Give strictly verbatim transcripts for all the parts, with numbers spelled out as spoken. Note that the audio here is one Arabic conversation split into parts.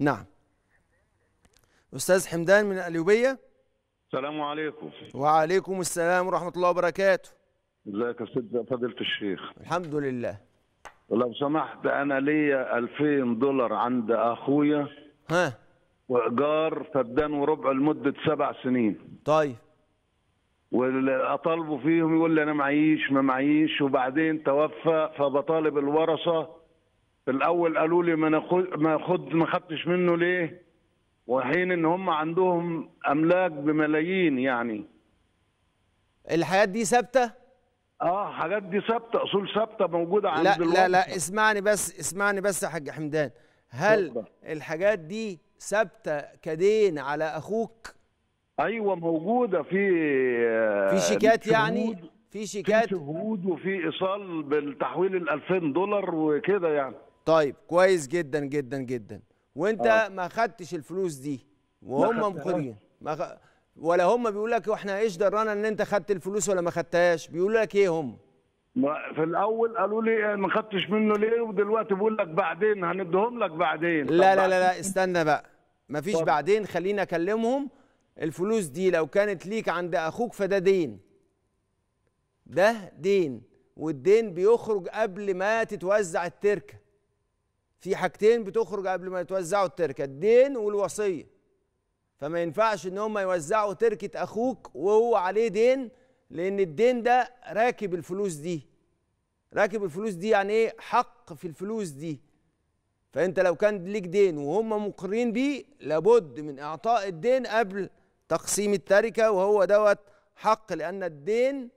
نعم. أستاذ حمدان من القليوبية. السلام عليكم. وعليكم السلام ورحمة الله وبركاته. ازيك يا سيد فضيلة الشيخ؟ الحمد لله. لو سمحت أنا ليا ألفين دولار عند أخويا. ها. وإيجار فدان وربع لمدة سبع سنين. طيب. وأطالبه فيهم يقول لي أنا معيش ما معيش، وبعدين توفى فبطالب الورثة. الأول قالوا لي ما خد ما خدتش منه ليه؟ وحين إن هم عندهم أملاك بملايين يعني. الحاجات دي ثابتة؟ آه حاجات دي ثابتة، أصول ثابتة موجودة عند الورثة. لا لا لا اسمعني بس اسمعني بس يا حاج حمدان، هل طبعا الحاجات دي ثابتة كدين على أخوك؟ ايوه موجوده في في شيكات يعني في شيكات في شهود وفي ايصال بالتحويل ال ألفين دولار وكده يعني. طيب كويس جدا جدا جدا. وانت آه. ما خدتش الفلوس دي وهم مقرين خ... ولا هم بيقول لك واحنا ايش درانا ان انت خدت الفلوس ولا ما خدتهاش؟ بيقولوا لك ايه هم؟ في الاول قالوا لي ما خدتش منه ليه، ودلوقتي بيقول لك بعدين هنديهم لك بعدين. لا لا لا لا استنى بقى، ما فيش بعدين، خلينا اكلمهم. الفلوس دي لو كانت ليك عند أخوك فده دين، ده دين، والدين بيخرج قبل ما تتوزع التركة. في حاجتين بتخرج قبل ما يتوزعوا التركة، الدين والوصية. فما ينفعش إن هم يوزعوا تركة أخوك وهو عليه دين، لأن الدين ده راكب الفلوس دي. راكب الفلوس دي يعني إيه؟ حق في الفلوس دي. فأنت لو كان ليك دين وهم مقرين بيه لابد من إعطاء الدين قبل تقسيم التركة، وهو دوت حق، لأن الدين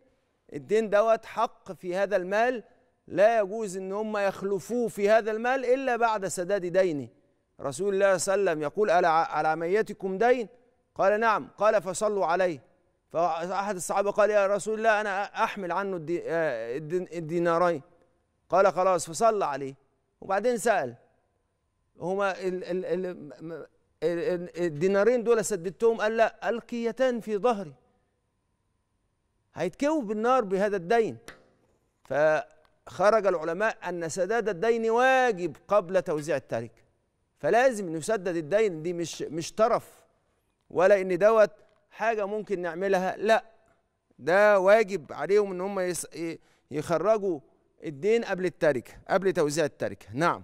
الدين دوت حق في هذا المال، لا يجوز إن هم يخلفوه في هذا المال إلا بعد سداد دينه. رسول الله صلى الله عليه وسلم يقول ألا على ميتكم دين؟ قال نعم، قال فصلوا عليه. فأحد الصحابة قال يا رسول الله أنا أحمل عنه الدينارين، قال خلاص فصلى عليه. وبعدين سأل هما الدينارين دول سددتهم؟ قال لا، القيتان في ظهري، هيتكووا بالنار بهذا الدين. فخرج العلماء ان سداد الدين واجب قبل توزيع التركه، فلازم ان يسدد الدين. دي مش مش ترف ولا ان دوت حاجه ممكن نعملها، لا ده واجب عليهم ان هم يخرجوا الدين قبل التركه، قبل توزيع التركه. نعم.